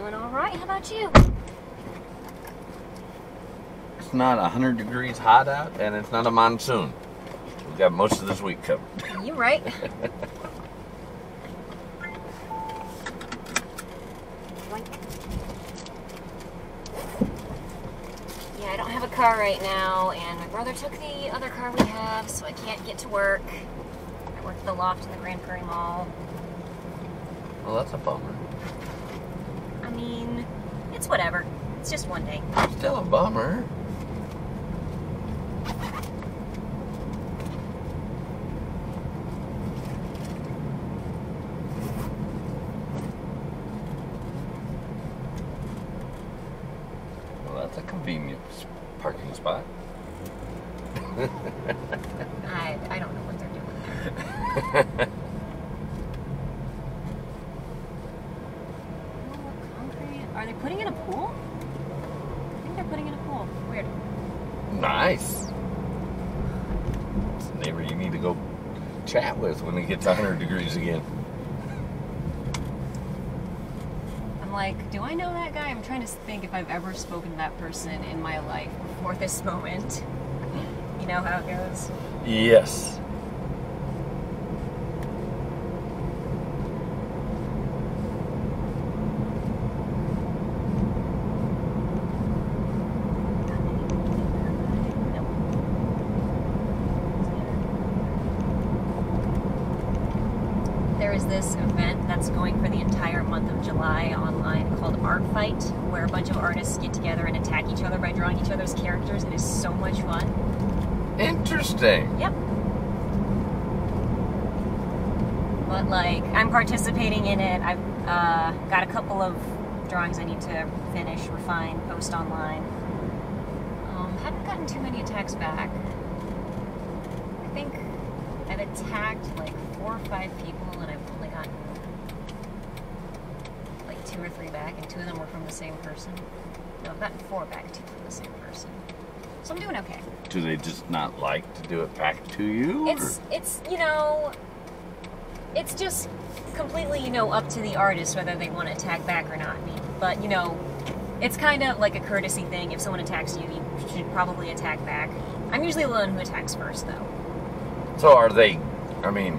Doing all right. How about you? It's not 100 degrees hot out, and it's not a monsoon. We've got most of this week covered. You're right. Yeah, I don't have a car right now, and my brother took the other car we have, so I can't get to work. I work at the loft in the Grand Prairie Mall. Well, that's a bummer. I mean, it's whatever. It's just one day. Still a bummer. Well, that's a convenient parking spot. I don't know what they're doing there. Are they putting in a pool? I think they're putting in a pool. Weird. Nice. It's a neighbor you need to go chat with when it gets 100 degrees again. I'm like, do I know that guy? I'm trying to think if I've ever spoken to that person in my life before this moment. You know how it goes? Yes. This event that's going for the entire month of July online called Art Fight, where a bunch of artists get together and attack each other by drawing each other's characters, and it's so much fun. Interesting. Yep. But like, I'm participating in it. I've got a couple of drawings I need to finish, refine, post online. Haven't gotten too many attacks back. I think I've attacked like 4 or 5 people, and I've only gotten like 2 or 3 back, and 2 of them were from the same person. No, I've gotten 4 back, 2 from the same person. So I'm doing okay. Do they just not like to do it back to you? It's you know, it's just completely, you know, up to the artist whether they want to attack back or not. But, you know, it's kind of like a courtesy thing. If someone attacks you, you should probably attack back. I'm usually the one who attacks first, though. So are they, I mean,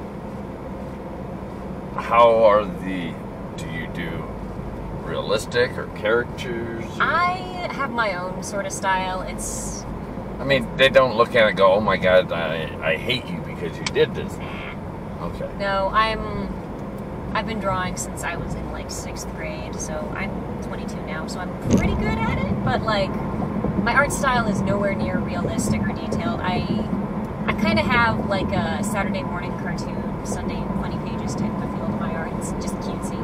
how are the, do you do realistic or caricatures? Or? I have my own sort of style. It's, I mean, they don't look at it and go, oh my God, I hate you because you did this. Okay. No, I've been drawing since I was in like 6th grade, so I'm 22 now, so I'm pretty good at it, but like, my art style is nowhere near realistic or detailed. I kind of have like a Saturday morning cartoon, Sunday funny pages type of feel to my art. It's just cutesy,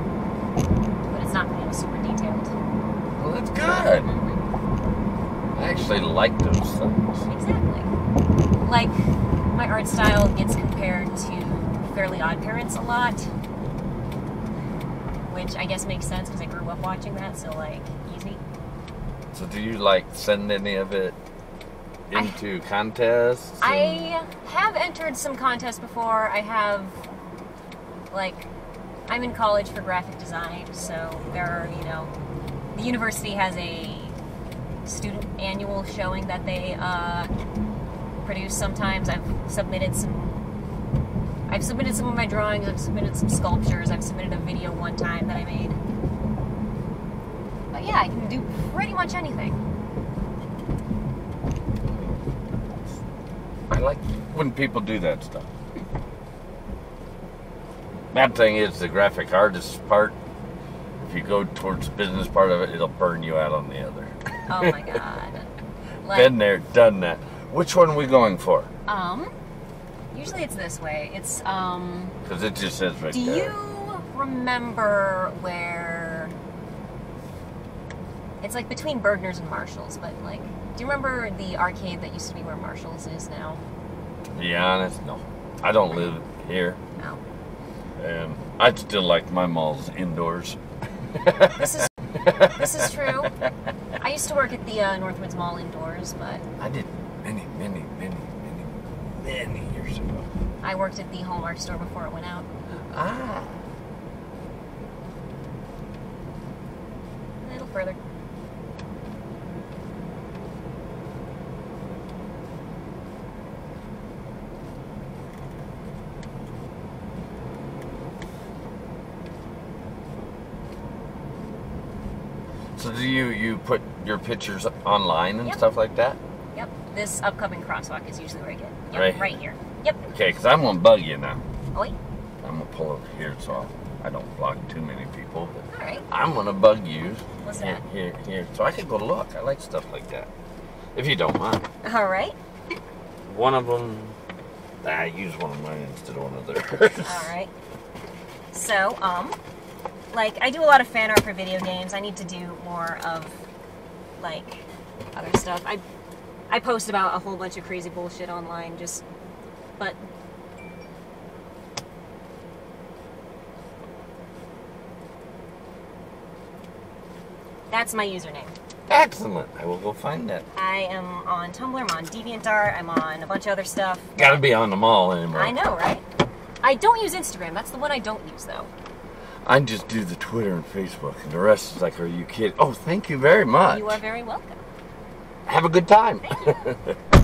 but it's not, you know, super detailed. Well, that's good. I actually like those things. Exactly. Like, my art style gets compared to Fairly Odd Parents a lot, which I guess makes sense because I grew up watching that, so like, easy. So do you like send any of it into contests? I have entered some contests before. I have, like, I'm in college for graphic design, so there are, you know, the university has a student annual showing that they produce sometimes. I've submitted some of my drawings, I've submitted some sculptures, I've submitted a video one time that I made. But yeah, I can do pretty much anything. I like when people do that stuff. Bad thing is the graphic artist part, if you go towards the business part of it, it'll burn you out on the other. Oh my God. Like, been there, done that. Which one are we going for? Usually it's this way. It's, because it just says right there. Do you remember where, it's like between Bergner's and Marshalls, but like, do you remember the arcade that used to be where Marshalls is now? To be honest, no. I don't live here. No. I'd still like my malls indoors. This is true. I used to work at the Northwoods Mall indoors, but I did many years ago. I worked at the Hallmark store before it went out. Ah. further. So do you put your pictures online and stuff like that? Yep. This upcoming crosswalk is usually where I get. Yep, right here. Yep. Okay, because I'm going to bug you now. Oh, wait. I'm going to pull over here so I don't block too many people. All right. I'm going to bug you. What's that? Here. So I can go look. I like stuff like that. If you don't mind. All right. One of them, I use one of mine instead of one of theirs. All right. So, like, I do a lot of fan art for video games. I need to do more of, like, other stuff. I post about a whole bunch of crazy bullshit online, just, but... That's my username. Excellent. I will go find that. I am on Tumblr. I'm on DeviantArt. I'm on a bunch of other stuff. Gotta be on them all anymore. I know, right? I don't use Instagram. That's the one I don't use, though. I just do the Twitter and Facebook, and the rest is like, are you kidding? Oh, thank you very much. You are very welcome. Have a good time. Thank you.